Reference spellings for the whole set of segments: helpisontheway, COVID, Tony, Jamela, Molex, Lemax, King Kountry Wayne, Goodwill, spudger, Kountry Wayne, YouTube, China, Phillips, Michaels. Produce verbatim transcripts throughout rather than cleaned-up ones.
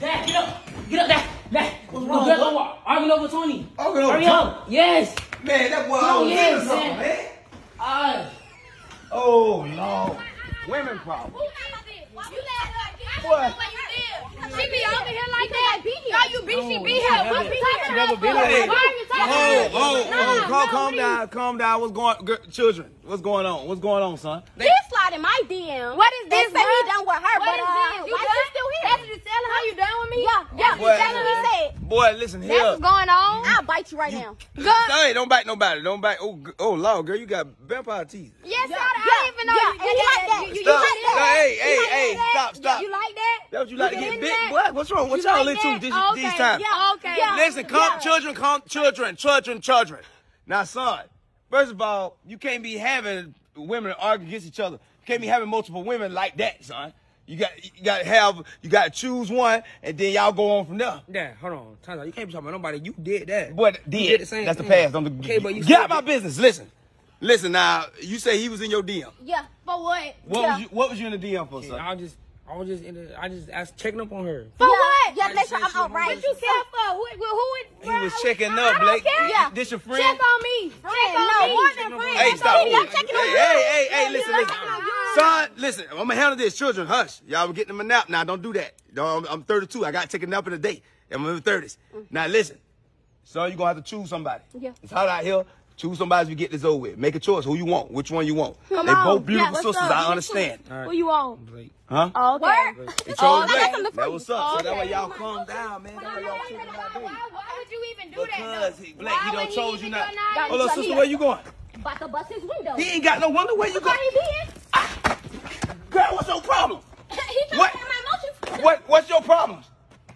Dad, get up. Get up, Dad. Dad. What's wrong? Get up. Arguing over Tony. Arguing over Tony. Hurry up. Yes. Man, that boy always doing something, man. Uh, oh, no. Women problem. Who have it? Why you let her get She be over here like that. No, you be, she be here. What be here? Never been here. Why are you talking? Oh, oh, oh. Calm down. Calm down. What's going on? Children, what's going on? What's going on, son? He's sliding my D M. What is this? He said he done with her, but uh, why you still here? That's what you telling her. You done with me? Yeah, yeah. That's what he said. Boy, listen here. That's what's going on. I'll bite you right now. Hey, don't bite nobody. Don't bite. Oh, oh, Lord, girl, you got vampire teeth. Yes, sir. I even know you like that. You like that? Hey, hey, hey. Stop, stop. You like that? That's what you like to get bit. What? What's wrong? What y'all into this these times? Yeah, okay. Listen, come, children, come, children, children, children. Now, son, first of all, you can't be having women argue against each other. You can't be having multiple women like that, son. You got, you got to have, you got to choose one, and then y'all go on from there. Yeah, hold on, time out. You can't be talking about nobody. You did that. But did. You did the same That's thing. The past. Don't the, okay, but you get out my business. Listen, listen. Now, you say he was in your D M. Yeah, for what? What yeah. was you? What was you in the D M for, okay, son? I just. I was just in the, I just I was checking up on her. For yeah. what? Yeah, make sure I'm all right. What you care for? Who, who, who, who he was checking I, up, Blake. Yeah. This your friend? Check on me. Friend. Check on no, me. More than friend. Hey, stop. Hey, hey, hey, hey, listen, listen. Son, listen, I'm going to handle this. Children, hush. Y'all were getting them a nap. Now, don't do that. I'm, I'm thirty-two. I got to take a nap in a day. I'm in my thirties. Mm. Now, listen. Son, you're going to have to choose somebody. Yeah. It's hot out here. Choose somebody as we get this over with. Make a choice. Who you want? Which one you want? Come they on. both beautiful yeah, sisters. Up? I understand. Right. Who you want? Blake. Huh? Oh, okay. Blake. It's oh, Blake. That what's up. Oh, okay. So that way y'all calm down, man. That way y'all choose my baby. Why would you even do because that? Because Blake, why he done chose you not. Hold up, sister. Where you going? About to bust his window. He ain't got no wonder where you going. Ah. Girl, what's your problem? He what? My what? What's your problem?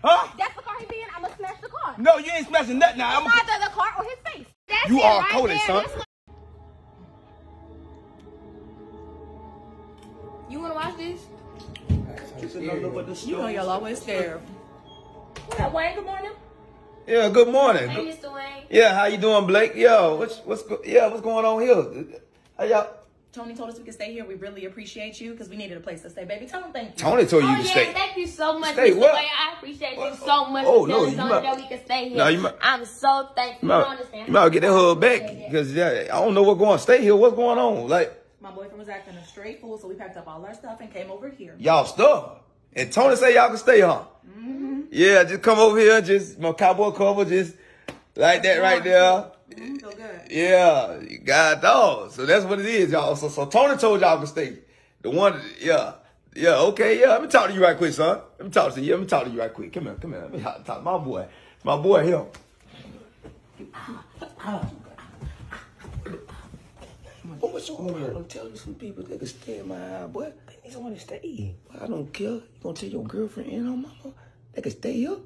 Huh? That's the car he be in. I'm going to smash the car. No, you ain't smashing nothing now. I'm either the car or his face. That's you are right coded, son. You want to watch this? You know y'all always there. What up, Wayne? Good morning. Yeah, good morning. Hey, Mister Wayne. Yeah, how you doing, Blake? Yo, what's what's go yeah, what's going on here? How y'all? Tony told us we could stay here. We really appreciate you because we needed a place to stay, baby. Tell him thank you. Tony told you oh, to yeah, stay. Thank you so much, Mister Wayne. I appreciate what? you so much oh, for no, telling Tony that we could stay here. No, you might, I'm so thankful. You, you, might, understand. you might get that hug back because yeah, I don't know what's going on. Stay here. What's going on? Like my boyfriend was acting a straight fool, so we packed up all our stuff and came over here. Y'all stuff. And Tony said y'all can stay, huh? Mm-hmm. Yeah, just come over here. Just my cowboy cover, just like that right there. Mm, so good. Yeah, you got dog. So that's what it is, y'all. So, so Tony told y'all to stay. The one, yeah, yeah, okay, yeah. Let me talk to you right quick, son. Let me talk to you. Let me talk to you right quick. Come here, come here. Let me talk to my boy. My boy here. Boy, what's your problem? I'm telling you, some people that can stay in my house, boy. They need someone to stay. Boy, I don't care. You gonna tell your girlfriend and her mama they can stay here?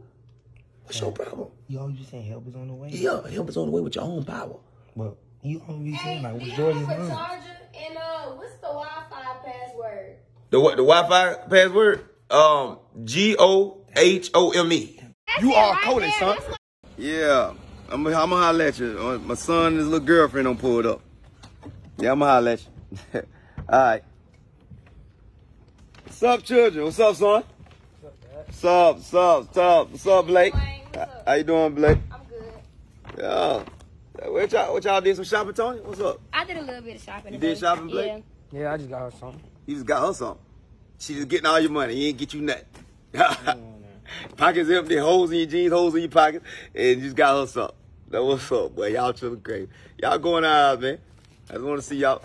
What's your problem? Y'all just saying help is on the way? Yeah, help is on the way with your own power. Well, you only saying like what's Jordan's mom? The charger and uh, what's the Wi-Fi password? The what? The Wi-Fi password? Um, G O H O M E. That's you are right coded, son. What... Yeah, I'm gonna I'm holler at you. My son and his little girlfriend don't pull it up. Yeah, I'm gonna holler at you. All right. What's up, children? What's up, son? What's up, what's up, what's up, what's up, Blake? How you doing, Blake? I'm good. Yeah. What y'all, what y'all did some shopping, Tony? What's up? I did a little bit of shopping. You did shopping, Blake? Yeah. yeah, I just got her something. You just got her something? She just getting all your money. He ain't get you nothing. on, pockets empty, holes in your jeans, holes in your pockets, and you just got her something. Now, what's up, boy? Y'all chilling crazy. Y'all going out, man. I just want to see y'all.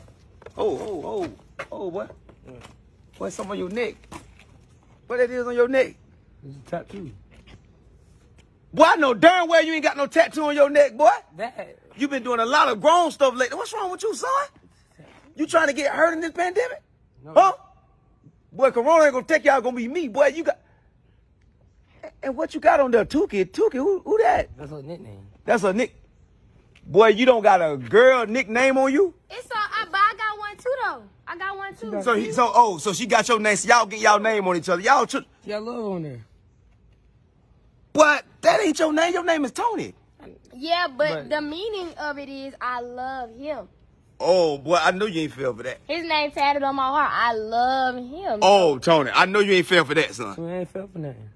Oh, oh, oh. Oh, what? Yeah. What's something on your neck? What that is on your neck? It's a tattoo. Boy, I know darn well you ain't got no tattoo on your neck, boy. That. You been doing a lot of grown stuff lately. What's wrong with you, son? You trying to get hurt in this pandemic? No. Huh? Boy, Corona ain't gonna take y'all, gonna be me, boy. You got. And what you got on there, Tukey? Tukey, who, who that? That's a nickname. That's a nick. Boy, you don't got a girl nickname on you? It's a, I, I got one too, though. I got one too. So he, so oh, so she got your name. So y'all get y'all name on each other. Y'all, she got love on there. But that ain't your name. Your name is Tony. Yeah, but, but the meaning of it is I love him. Oh boy, I know you ain't fell for that. His name tatted on my heart. I love him. Oh Tony, I know you ain't fell for that, son. You ain't fell for nothing.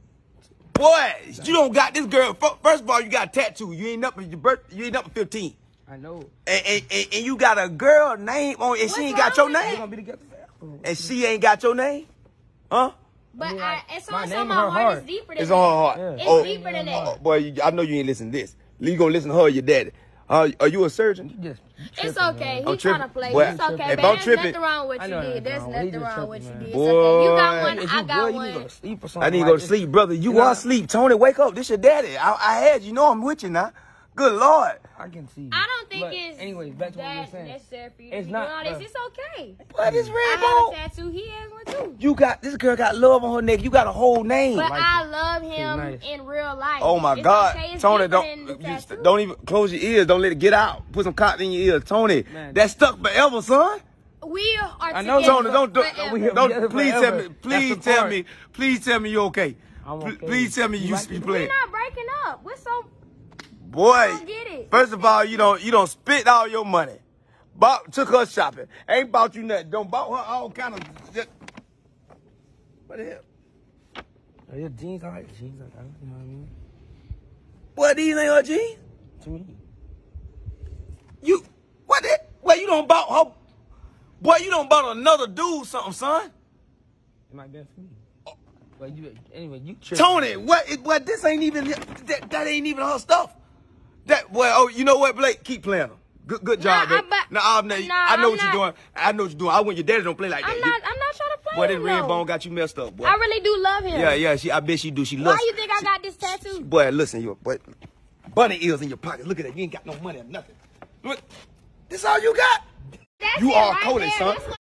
Boy, you don't got this girl. First of all, you got a tattoo. You ain't up. Your birth. You ain't up fifteen. I know. And, and, and, and you got a girl name on, and she ain't got your name. Gonna be together forever. And she ain't got your name, huh? But I mean, I, it's my, name my heart, heart is deeper than it's that. It's on her heart. Yeah. It's oh, deeper than that. Oh, boy, you, I know you ain't listen to this. You gonna listen to her or your daddy. Uh, are you a surgeon? You just tripping, it's okay. He's trying to play. Boy, it's okay. If I'm tripping, there's nothing wrong with you did. There's nothing wrong with you did. It's okay. You got one. I got one. I need to go to sleep, brother. You are asleep. Tony, wake up. This your daddy. I, I had you. Know I'm with you now. Good Lord. I can see. I don't think but it's anyways, back to what we were saying. Necessary for you it's to not. This. Uh, it's okay. But it's red bone. I have a tattoo. He has one too. You got this girl got love on her neck. You got a whole name. But like I love him nice. in real life. Oh my it's God, okay. Tony, don't you, don't even close your ears. Don't let it get out. Put some cotton in your ears, Tony. Man, that's stuck forever, son. We are. I know, Tony. Don't do, don't, don't please forever. tell me. Please tell part. me. Please tell me you're okay. I'm okay. Please tell me you like be playing. We're not breaking up. We're so. Boy, first of all, you don't you don't spit all your money. Bought took her shopping. Ain't bought you nothing. Don't bought her all kind of. Just... What the hell? Are your jeans all right? Jeans, like, I don't know what I mean. What these ain't her jeans? To me. You what? The, well, you don't bought her. Boy, you don't bought another dude something, son. It might be for me. Oh. But you anyway, you tripping. Tony, what? It, what? This ain't even that. That ain't even her stuff. That boy, oh, you know what, Blake? Keep playing them. Good, good job, nah, but, nah, I'm not, nah, I know I'm what not, you're doing. I know what you're doing. I want your daddy don't play like that. I'm not, I'm not trying to play boy, him, Boy, that red bone got you messed up, boy. I really do love him. Yeah, yeah, she, I bet she do. She loves Why you think she, I got this tattoo? She, boy, listen, you boy, bunny ears in your pocket. Look at that. You ain't got no money or nothing. Look, this all you got? That's you are right coded, son. What...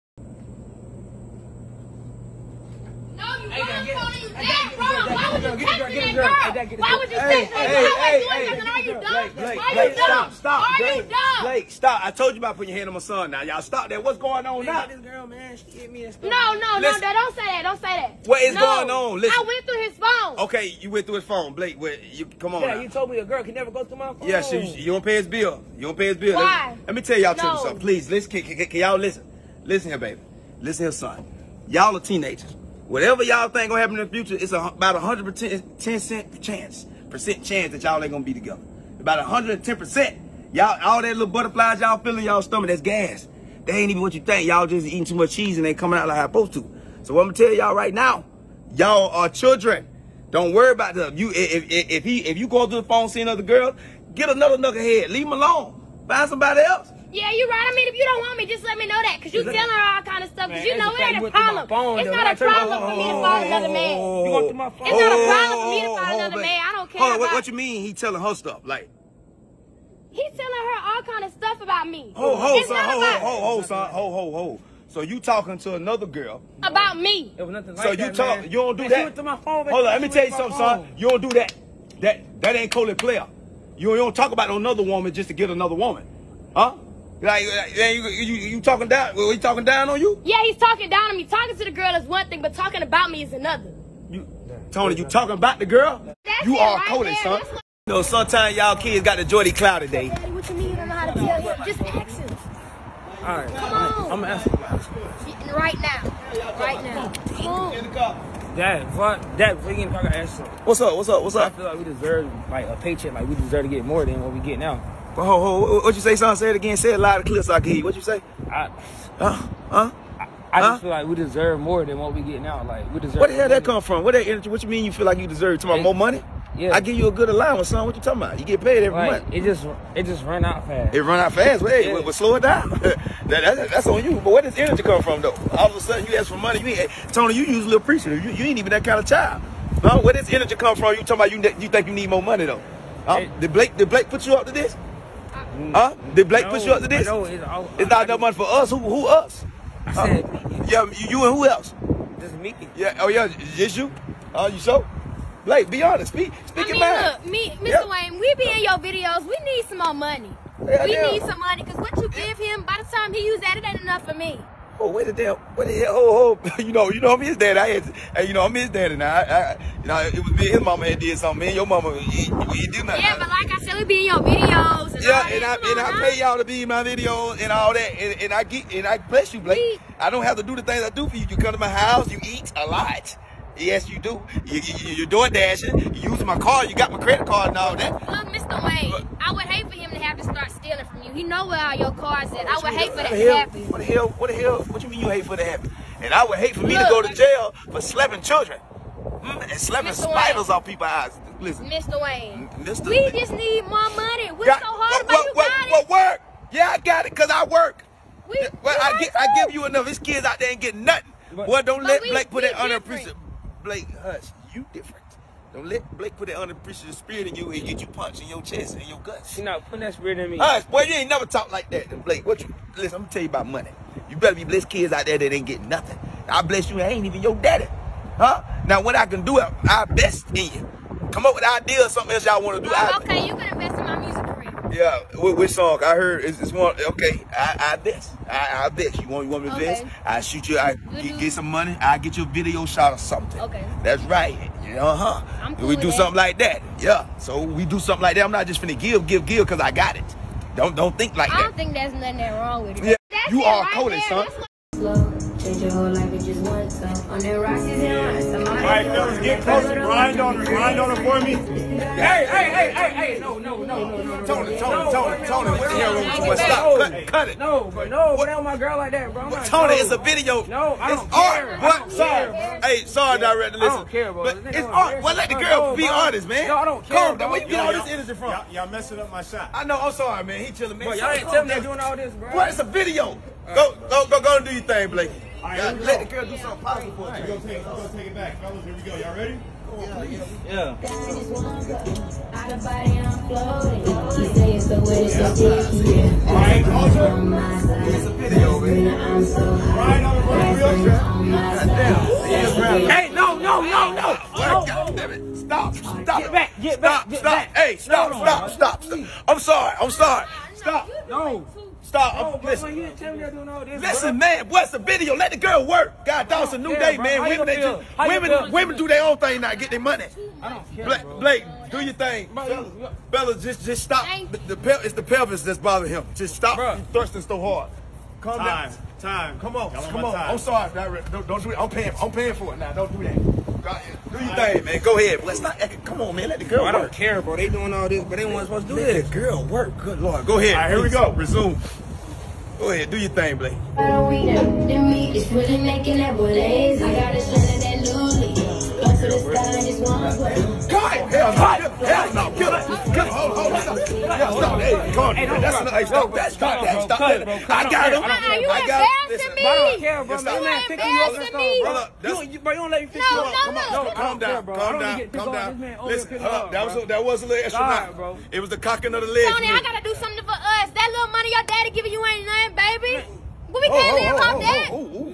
No, you wrong, Tony. You dead wrong. Why would you texting that girl? Why would you text that girl? Are you dumb? Blake, Blake, Why Blake, you dumb? Stop, stop. Are Blake, you dumb? Blake, stop. I told you about putting your hand on my son now. Y'all stop that. What's going on now? This girl, man, she hit me and stuff. No, no, Listen. no, don't say that. Don't say that. What is no. going on? Listen. I went through his phone. Okay, you went through his phone, Blake. Well, you, come on Yeah, now. you told me a girl can never go through my phone. Yeah, she, you don't pay his bill. You don't pay his bill. Why? Let me, let me tell y'all no. something. Please, listen, can, can, can y'all listen? Listen here, baby. Listen here, son. Y'all are teenagers. Whatever y'all think gonna happen in the future, it's a, about a hundred percent, ten cent chance, percent chance that y'all ain't gonna be together. About a hundred and ten percent. Y'all, all that little butterflies y'all feel in y'all stomach, that's gas. They ain't even what you think. Y'all just eating too much cheese and ain't coming out like I'm supposed to. So what I'm gonna tell y'all right now, y'all are children. Don't worry about them. You, if if, if he, if you go through the phone see another girl, get another knucklehead. Leave him alone. Find somebody else. Yeah, you're right. I mean, if you don't want me, just let me know that. Because you're telling her all kind of stuff. Because you know it ain't a problem. Phone, it's not a problem for me to find another man. You went through my phone. It's not a problem for me to find another man. I don't care about... Hold on, what, what you mean he telling her stuff? Like... He telling her all kind of stuff about me. Ho, ho, son. Ho, ho, ho, ho, son. Ho, ho, ho. So you talking to another girl. About me. It was nothing like that, man. So you talk... You don't do that. She went through my phone. Hold on, let me tell you something, son. You don't do that. That that ain't Coley player. You don't talk about another woman just to get another woman. Huh? Like, like you, you, you talking down? He talking down on you? Yeah, he's talking down on me. Talking to the girl is one thing, but talking about me is another. You, Tony, you talking about the girl? That's you are right coded, son. What... You know, sometimes y'all kids got the Jordy Cloud today. Daddy, what you mean you don't know how to tell him? Just ask him. All right. Come on. I'm gonna ask him. Right now. Right now. Come on. Dad, what? Dad, we ain't talking. Ask him. What's up? What's up? What's up? I feel like we deserve like a paycheck. Like we deserve to get more than what we get now. Ho, ho, what you say, son? Say it again. Say it loud and clear so I can hear you. What you say? I, uh, huh? I, I huh? just feel like we deserve more than what we get now. Like we deserve. What the hell that come from? What that energy? What you mean you feel like you deserve to my more money? Yeah. I give you a good allowance, son. What you talking about? You get paid every like, month. It just, it just run out fast. It run out fast. Wait, yeah. But slow it down. that, that, that's on you. But where does energy come from, though? All of a sudden you ask for money. You ain't, Tony, you usually appreciative. You, you ain't even that kind of child. No, where does energy come from? You talking about you? You think you need more money though? Huh? It, did Blake? Did Blake put you up to this? Huh? Did Blake no, put you up to this? No, it's, all, it's not that much for us. Who, who us? I said uh, me. Yeah, you, you and who else? Just me. Yeah. Oh yeah, just you. Oh, uh, you so? Blake, be honest. Speak, speak your mind. Look, me, Mister Yep. Wayne, we be in your videos. We need some more money. Yeah, we yeah. need some money because what you give him, by the time he used that, it ain't enough for me. Oh, wait a damn, what the hell? Oh, oh, you know, you know, I'm his daddy. I had, you know, I'm his daddy now. I, I, you know, it was me and his mama that did something. Me and your mama, he, he did nothing. Yeah, but like I said, we be in your videos. And yeah, all and, I, and I pay y'all to be in my videos and all that. And, and I get, and I bless you, Blake. Eat. I don't have to do the things I do for you. You come to my house, you eat a lot. Yes, you do. You, you, you're door dashing. You use my car. You got my credit card and all that. Look, Mister Wayne, I would hate for him to have to start stealing from you. He know where all your cars at. I would hate for that to happen. What the hell? What the hell? What you mean you hate for that to happen? And I would hate for me Look, to go to jail for slapping children mm, and slapping spiders off people's eyes. Listen, Mister Wayne, Mister we Wayne. just need more money. We're got, so hard about you. What work? Yeah, I got it, cause I work. We, well, we I get, too. I give you enough. These kids out there ain't getting nothing. But, well, don't let we, Blake put that unappreciative. Blake, hush, you different. Don't let Blake put that unappreciative spirit in you and get you punched in your chest and your guts. You know, put that spirit in me. Hush, boy, you ain't never talk like that, Blake. What you? Listen, I'm gonna tell you about money. You better be blessed kids out there that ain't getting nothing. I bless you. I ain't even your daddy, huh? Now, what I can do, I, I invest in you. Come up with ideas, something else y'all want to do. Oh, okay, I, you can invest in my music career. Yeah, which song? I heard it's, it's one. Okay, I I invest. I I invest. You want you want me to invest? Okay. I shoot you. I get, get some money. I get you a video shot or something. Okay. That's right. Uh huh. I'm cool we do with something that. like that. Yeah. So we do something like that. I'm not just finna give, give, give, cause I got it. Don't don't think like I that. I don't think there's nothing that wrong with it. Yeah. That's you are coded, son. Change your whole life in just one time. On that rocks is in line. All right, fellas, get closer. Grind on her. Grind on her for me. Hey, hey, hey, hey, hey. No, no, no, no, no. Tony, Tony, Tony, Tony. What the hell wrong with you? Stop. Cut, cut it. No, bro. No, what on my girl like that, bro? Tony, it's a video. No, I don't care. It's art. Sorry. Hey, sorry, director. Listen. I don't care, bro. It's art. Well, let the girl be artist, man. No, I don't care, bro. Where you get all this energy from? Y'all messing up my shot. I know. I'm sorry, man. He chilling, man. Y'all ain't telling me they're doing all this, bro. What? It's a video. Go, go, go, go and do your thing, Blake. All right, yeah, let the girl do something positive for you. Go take it, go take it back, fellas. Here we go. Y'all ready? Yeah. yeah. yeah. All right, closer. It's a video, man. All right, on the real track. Hey, no, no, no, no. Oh, God damn it. Stop, stop. Get back, get back, get back. Hey, stop, stop, stop, stop. I'm sorry, I'm sorry. Stop. No. Stop. No, listen, you tell me you're doing all this, listen man, what's the video? Let the girl work. God, dog, it's a new day, man. Women, they do, women, women do their own thing now, get their money. I don't care, Blake, Blake, do your thing. Fellas, just, just stop. The, the, it's the pelvis that's bothering him. Just stop. Bro. You thrusting so hard. Calm time, down. Time. Come on, come on. Time. I'm sorry, don't, don't do it. I'm paying, I'm paying for it now. Don't do that. God, do your all thing, right, man. Go ahead. Let's not. Come on, man. Let the girl no, work. I don't care, bro. They doing all this, but they weren't supposed to do let this. Let the girl work. Good Lord. Go ahead. All right, here we go. Resume. Go ahead. Do your thing, Blake. It's really making that boy lazy. I got a shot of that Luli. Go to the sky and just one way. God, hell, hell, no. Kill it. Kill it. Hold, hold, stop. Hey, come on. Hey, stop. That's not. Stop. I got him. I got him. Listen, me. I don't care, bro. You're not fixing you up. Bro, you don't let me fix you up. Come on, calm down, calm down, calm down. Listen, that was a little extra, bro. It was the cocking of the leg. Tony, I gotta do something for us. That little money your daddy giving you ain't nothing, baby. What we can't live off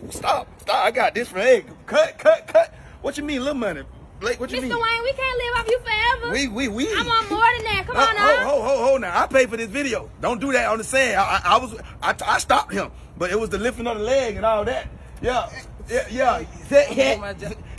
that. Stop, stop. I got this for egg. Cut, cut, cut. What you mean, little money? Blake, what you Mister mean? Mister Wayne, we can't live off you forever. We, we, we. I'm on more than that. Come uh, on now. Hold, hold, hold, hold now. I paid for this video. Don't do that on the sand. I, I, I was, I, I stopped him, but it was the lifting of the leg and all that. Yeah, yeah, yeah, yeah,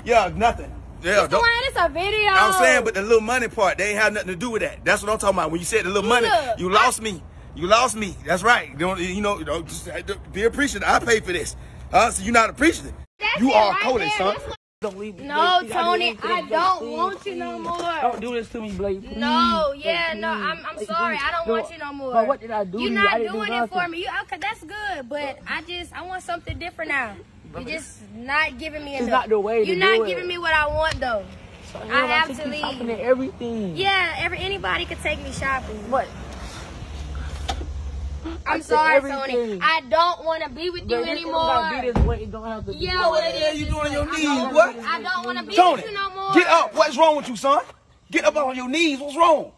yeah nothing. Yeah, Mister Wayne, it's a video. I'm saying, but the little money part, they ain't have nothing to do with that. That's what I'm talking about. When you said the little money, Look, you lost I, me. You lost me. That's right. Don't, you know, don't, just, be appreciative. I paid for this. Huh? So you're not appreciative. That's you are right coded, son. Don't leave me. No, Blake. Tony, do I Blake, don't please, want you no more. Don't do this to me, Blake. Please. No, yeah, Blake, no, I'm, I'm Blake, sorry. Please. I don't no. want you no more. But what did I do? You're not you? doing do it for me. You, okay, that's good, but I just, I want something different now. You're just not giving me enough. It's not the way You're not giving it. me what I want, though. So, I have to leave. Shopping and everything. Yeah, every anybody could take me shopping. What? I'm sorry, Tony. I don't want to be with you anymore. Yeah, what it is you doing on your knees? What? I don't want to be with you no more. Get up. What's wrong with you, son? Get up on your knees. What's wrong?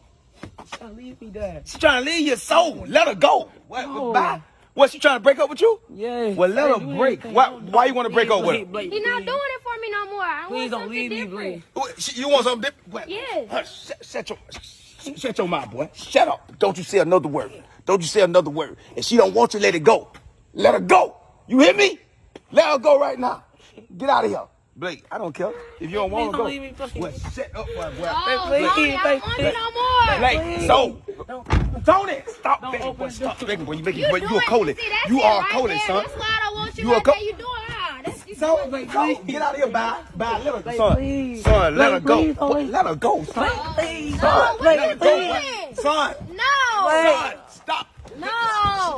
She's trying to leave me there. She's trying to leave your soul. Let her go. What? Goodbye. What, she trying to break up with you? Yeah. Well, let her break. Why, why you want to break up with her? He's not doing it for me no more. I want something different. You want something different? Yes. Shut your, shut your mouth, boy. Shut up. Don't you say another word. Don't you say another word. If she don't want you, let it go. Let her go. You hear me? Let her go right now. Get out of here. Blake, I don't care. If you don't want to go. Don't leave me, well, shut up, boy. boy. Oh, Blake, Tony, I don't want you no more. Blake, so. Don't. Tony, stop don't begging, boy. Stop begging, boy. You, you, you, you are coded. You are coded, son. That's why I don't want you. You are coded. You doing, huh? That's, you so wait, please. Get out of here, bye. Bye. Let her go. Son, son, let her go. Let her go, son. Son, let her go. Son. No. Son, stop. No.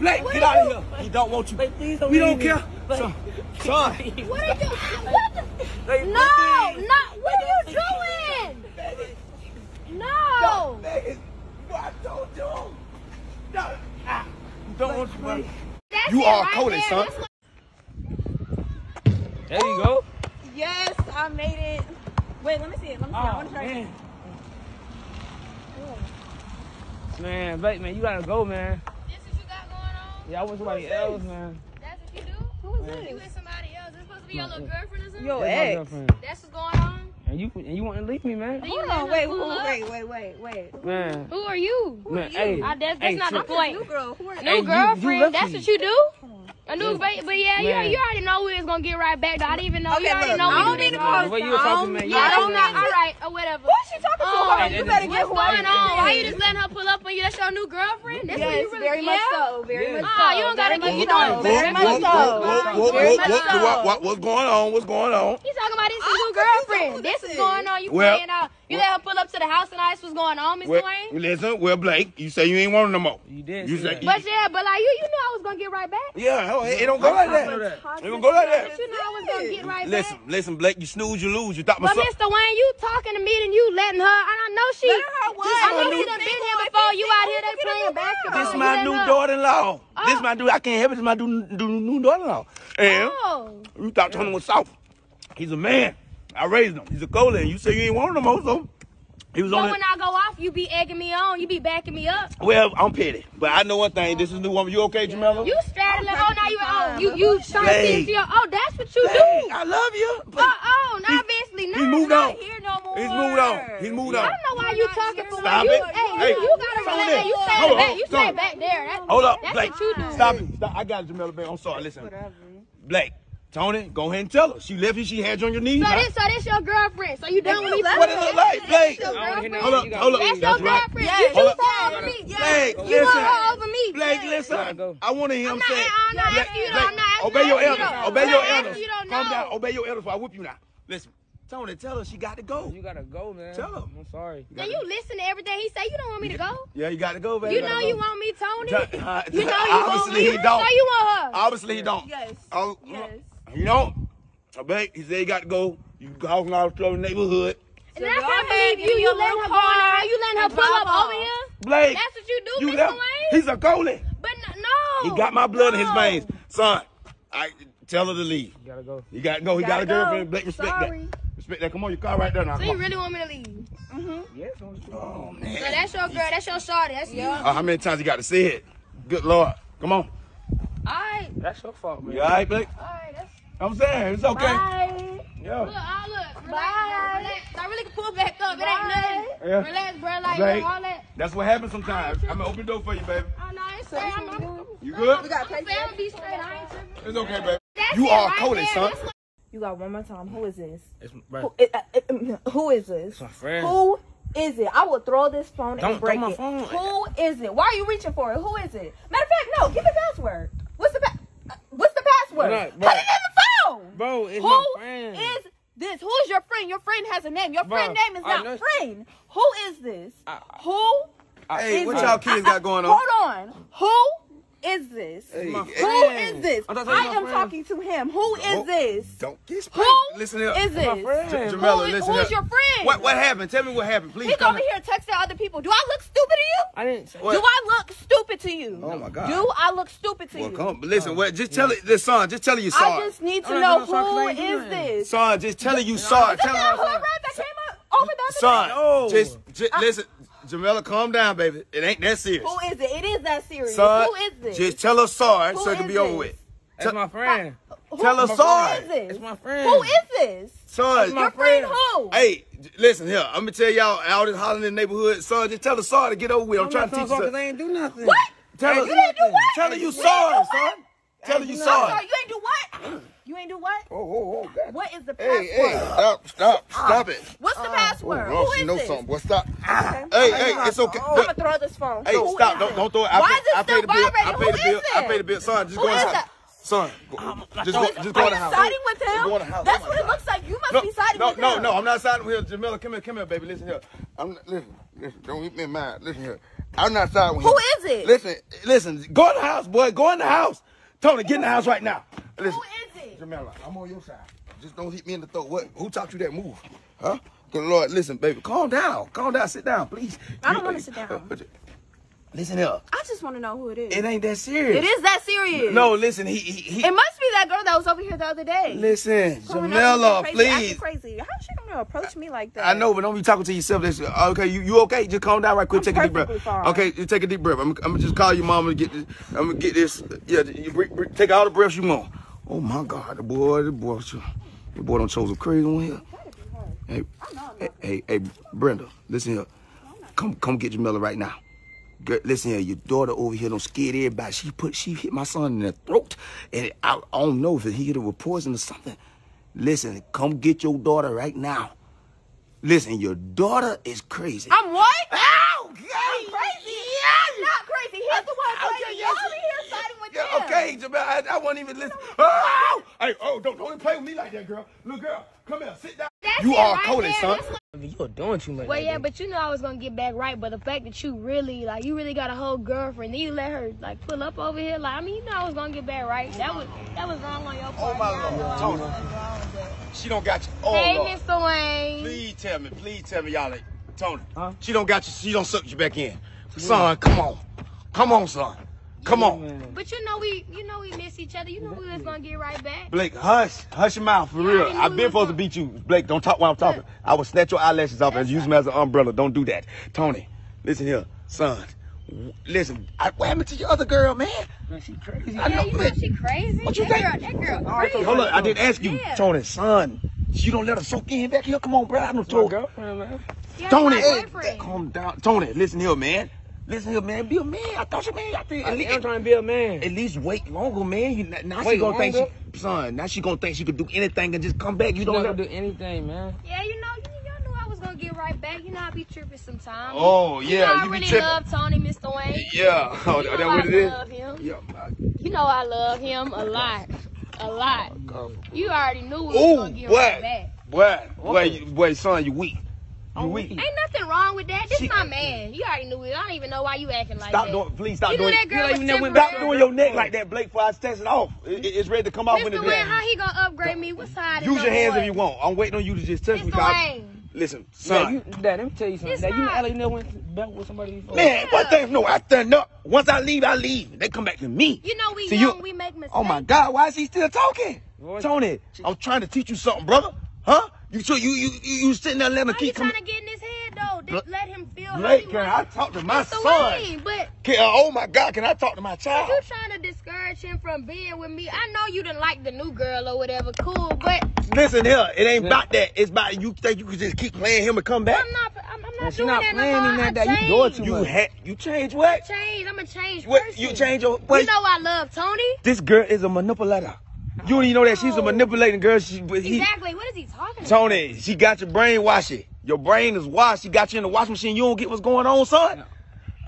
Blake, get out of here. He don't want you. Please don't we don't care. Son. Son. What are you doing? What the? No, not. What are you doing? No. Megan, I told you. No. You don't want you, buddy. You are a colon, son. There you go. Yes, I made it. Wait, let me see it. Let me see it. Oh, I want to try it. Cool. Man, Blake, man, you gotta go, man. This is what you got going on? Yeah, I want somebody else, man. That's what you do? Who is this? You with somebody else. It's supposed to be your little girlfriend or something? Your ex. That's what's going on? And you and you want to leave me, man? Hold on, wait, wait, wait, wait, wait. Man. Who are you? Who man, are you? Hey, I, that's that's hey, not the point. New girl. Who are you? New hey, girlfriend. You, you that's what you do? A new baby, but yeah, you, you already know we was gonna get right back. I didn't even know. Okay, you already look, know. I don't need to call. What you talking about? Yeah, I don't know. All right, or whatever. Who's she talking um, to? Her? You better get what's going on? Why you just letting her pull up on you? That's your new girlfriend. That's yes, what you really very yeah? much so. Very yeah. much so. Oh, you don't gotta keep you doing. Very much so. Very much so. What's going on? What's going on? You talking about this new girlfriend? This is going on. You playing out. You let her pull up to the house and ask what's going on, Miss Wayne? Listen, well, Blake, you say you ain't want no more. You did. You say, but yeah, but like you, you knew I was gonna get right back. Yeah. It, it don't go like that. It don't go like that. You know I was gonna get right listen, back. Listen, Blake, you snooze, you lose. You thought myself. But Mister Wayne, you talking to me and you letting her. And I know she. Her I know she done been here before. You out here, they playing basketball. This my new daughter-in-law. Oh. This my dude. I can't help it. This my new, new daughter-in-law. And oh. You thought Tony was soft. He's a man. I raised him. He's a cola. And you say you ain't want him also. He was so on when it. I go off, you be egging me on. You be backing me up. Well, I'm petty. But I know one thing. This is new woman. You okay, Jamela? You straddling. Oh, now you oh, you, you trying to see into your... Oh, that's what you Blake, do. I love you. But uh, oh, no, obviously not. He moved on. Here no more. He's moved on. He's moved on. I don't know why you talking for stop when it. You... Hey, hey, you, you got to relax. You stay back. You stay back there. That's, hold up, that's Blake. What you do. Stop it. Stop. I got it, Jamela, babe. I'm sorry. Listen. Whatever. Blake. Tony, go ahead and tell her. She left you, she had you on your knees. So, huh? this, so this your girlfriend. So you done with me? What is it like, Blake? Hold up, hold up. That's, that's your right. girlfriend. Yes. You choose her over me. Yes. Blake, you listen. Her over me. Blake, listen. I want to hear him say. I'm not asking you, I'm not asking you. Obey your elders. Obey your elders. Calm down. Obey your elders before I whoop you now. Listen. Tony, tell her she got to go. You got to go, man. Tell her. I'm sorry. Now you listen to everything he say. You don't want me to go? Yeah, you got to go, baby. You know you want me, Tony? You know you want me. You know you want her. Obviously he don't. Yes. Yes. You know, I bet he said he got to go. You housing all through the neighborhood. And that's how I believe you. You, you letting her go on. You letting her pull up over here? Blake. That's what you do, you Mister Wayne? He's a goalie. But no. He got my blood no. in his veins. Son, I tell her to leave. You got to go. You got to go. He got a girlfriend. Blake, respect Sorry. that. Respect that. Come on, your car right there now. So you really want me to leave? Mm-hmm. Yes. Oh, man. So that's your girl. That's your shawty. That's your... Uh, how many times you got to say it? Good Lord. Come on. All right. That's your fault, man. You all right, Blake? All right. That's I'm saying, it's okay. Bye. Yo. Look, I look. Relax, bye. Relax. I really can pull back up. It ain't nothing. Yeah. Relax, bro. Like, Blake, all that. That's what happens sometimes. I'm going to open the door for you, baby. Oh, no, it's straight. I'm, I'm, I'm, you good? We got I'm going to be straight. I ain't tripping. It's okay, baby. That's you are right coded, son. You got one more time. Who is this? It's my who, it, uh, it, who is this? It's my friend. Who is it? I will throw this phone Don't and break my it. Phone. Who is it? Why are you reaching for it? Who is it? Matter of fact, no. Give me a password. What's the password? What's the password? Not, Put it in the phone. Bro, it's Who my friend. Who is this? Who is your friend? Your friend has a name. Your friend bro, name is I not friend. Who is this? I, I, Who? I, hey, is what y'all kids I, got going on? Hold on. Who is this? Hey, Who hey. is this? I am friend. talking to him. Who is don't, this? Don't get sprayed. Who listen here. is this? Jamela, Who is, who is your friend? What What happened? Tell me what happened, please. He's over here texting other people. Do I look stupid to you? I didn't. What? Do I look stupid to you? Oh my God. Do I look stupid to well, you? Come, listen, well, just tell it, this son. Just tell her you saw it. I just need to oh, know no, no, who is doing. this. Son, just tell her you saw it. Tell her who I read that came up over the other day. Son, just listen. Jamela, calm down, baby. It ain't that serious. Who is it? It is that serious. Son, who is this? Just tell her sorry who so it can be this? over with. That's my friend. I, who, tell her sorry. Who is this? It's my friend. Who is this? Son, it's my your friend. friend who? Hey, Listen here, I'm gonna tell y'all out in Holland in the neighborhood, son, just tell her sorry to get over with. I'm, I'm trying to teach her. I ain't do nothing. What? Tell her, you ain't do what? Tell her you sorry, son. Tell her you sorry. Sorry. You ain't do what? You ain't do what? Oh, oh, oh. God. What is the password? Hey, hey, stop, stop, uh, stop it. What's the uh, password? Oh, Who is know this? Something. Well, stop. Okay. Hey, hey, it's okay. I'm gonna throw this phone. Hey, Who stop. Don't, don't throw it. I Why pay, is it still vibrating? Who is it? I paid the bill. Son, just go inside. Son, um, just go, just go to the house. Are you siding with him? Go to the house. That's oh what God. It looks like. You must no, be siding no, with no, him. No, no, no. I'm not siding with him. Jamila, come here, come here, baby. Listen here. I'm not, listen, listen. Don't keep me in mind. Listen here. I'm not siding with him. Who is it? Listen, listen. Go in the house, boy. Go in the house. Tony, get in the house right now. Listen, who is it? Jamila, I'm on your side. Just don't hit me in the throat. What? Who taught you that move? Huh? Good Lord, listen, baby. Calm down. Calm down. Sit down, please. I don't want to sit down. Listen up. I just want to know who it is. It ain't that serious. It is that serious. No, listen, he, he, he. It must be that girl that was over here the other day. Listen, Jamila, please. Crazy. How is she going to approach me like that? I know, but don't be talking to yourself. Okay, you, you okay? Just calm down right quick. I'm take a deep breath. Fine. Okay, just take a deep breath. I'm, I'm going to just call your mama to get this. I'm going to get this. Yeah, you break, break, take all the breaths you want. Oh, my God. The boy, the boy. The boy done chose a crazy one here. Hey, hey, hey, hey, Brenda, listen here. Come, come get Jamila right now. Girl, listen here, your daughter over here don't scared everybody. She put, she hit my son in the throat, and I, I don't know if he hit her with poison or something. Listen, come get your daughter right now. Listen, your daughter is crazy. I'm what? Oh, God. I'm crazy. Yes. I'm not crazy. He's I, the one okay, yes. You're over here fighting with yeah, him. Okay, Jamila, I, I won't even listen. Oh, hey, oh, don't, don't play with me like that, girl. Look, girl, come here, sit down. That's you are right coded, son. You're doing too much. Well, yeah, but you know I was gonna get back right. But the fact that you really, like, you really got a whole girlfriend, and you let her, like, pull up over here, like, I mean, you know I was gonna get back right. That was that was wrong on your part. Oh my Lord, Tony, she don't got you. Oh, hey, Lord. Mister Wayne. Please tell me, please tell me, y'all, like, Tony. Huh? She don't got you. She don't suck you back in, son. Come on, come on, son. Come on. Yeah, but you know we, you know we miss each other. You know we was gonna get right back. Blake, hush, hush your mouth for yeah, real. I've been supposed gonna... to beat you, Blake. Don't talk while I'm talking. Look. I will snatch your eyelashes off and use them as an umbrella. Don't do that, Tony. Listen here, son. Listen, I, what happened to your other girl, man? Man, she crazy. Yeah, I know, you know she crazy. What you that think? Girl, that girl. Right, so hold on, I did ask you, yeah. Tony, son. You don't let her soak in back here. Come on, bro. I don't talk. Yeah, Tony, hey, calm down, Tony. Listen here, man. Listen here, man. Be a man. I thought you man. I think. At I least, am trying to be a man. At least wait longer, man. You, now wait she gonna longer? Think she, son. Now she gonna think she could do anything and just come back. You she don't have to do anything, man. Yeah, you know, y'all knew I was gonna get right back. You know, I be tripping sometimes. Oh yeah, you, know, I you really be tripping. Love Tony, Mister Wayne. Yeah, oh, you know that what I it is. Love him. Yeah, my... You know I love him a lot, a lot. Oh, you already knew we Ooh, was gonna get boy. Right back. What? What? Wait, son, you weak. Weak. Ain't nothing wrong with that. This she, my man. You already knew it. I don't even know why you acting like stop that. Doing, please stop you doing. That girl you know that stop doing your neck like that, Blake. Before I test it off, it, it, it's ready to come out when it does. How he gonna upgrade no. me? What side? Use your hands boy? If you want. I'm waiting on you to just touch me. I, listen, son. Yeah, you, Dad, let me tell you something. Dad, you already know when back with somebody before. Man, yeah. One thing, no, I stand up. Once I leave, I leave. They come back to me. You know we See, young, you, we make mistakes. Oh my God, why is he still talking, Tony? I'm trying to teach you something, brother. Huh? You so you you you sitting there letting him keep coming. Trying to get in his head though. Just let him feel. Blake, can I talk to my son? Way, but can, oh my God, can I talk to my child? You trying to discourage him from being with me? I know you didn't like the new girl or whatever. Cool, but listen here, it ain't about that. It's about you think you could just keep playing him and come back. I'm not. I'm, I'm not doing not that no more. That I that. You doing too you much. Ha you change what? I change. I'm a change person. What? You change your. What? You know I love Tony. This girl is a manipulator. You don't even know that she's a manipulating girl. She, he, exactly. What is he talking about? Tony, she got your brain washing. Your brain is washed. She got you in the washing machine. You don't get what's going on, son. No.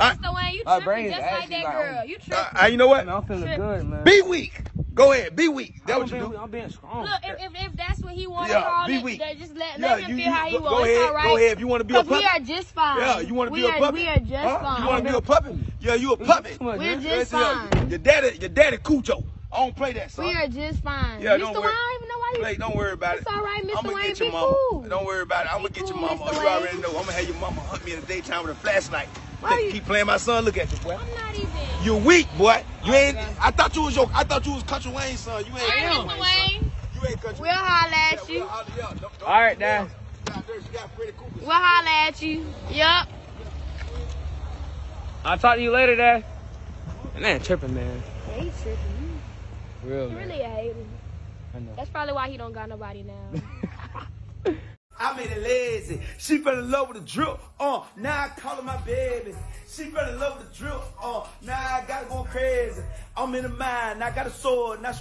I, the way you my brain just like that like, girl. You tripping. Uh, you know what? Man, I'm feeling tripping. Good, man. Be weak. Go ahead. Be weak. That's what you being, do. I'm being strong. Look, if, if, if that's what he wants yeah, to call be it, weak. Just let, yeah, let him you, feel you, how he wants. Go ahead. All right? Go ahead. If you want to be a puppet. We are just fine. Yeah, you want to be a puppet. We are just fine. You want to be a puppet? Yeah, you a puppet. We're just fine. Your daddy, your daddy, Cucho. I don't play that, son. We are just fine. Yeah, Mister Wayne, I don't even know why you... Blake, don't worry about it. It's all right, Mister Wayne, be cool. Don't worry about it. I'm going to get your mama. You already know. I'm going to have your mama hunt me in the daytime with a flashlight. Keep playing my son. Look at you, boy. I'm not even... You're weak, boy. You ain't... I thought you was your... I thought you was Kountry Wayne, son. You ain't... All right, Mister Wayne. You ain't Kountry Wayne. We'll holler at you. All right, Dad. We'll holler at you. Yup. I'll talk to you later, Dad. And that ain't tripping, man. They tripping. Really, I hate him. I know. That's probably why he don't got nobody now. made it lazy. She fell in love with the drill. Uh, now I call her my baby. She fell in love with the drill. Uh, now I got it going crazy. I'm in the mind. I got a sword. Now she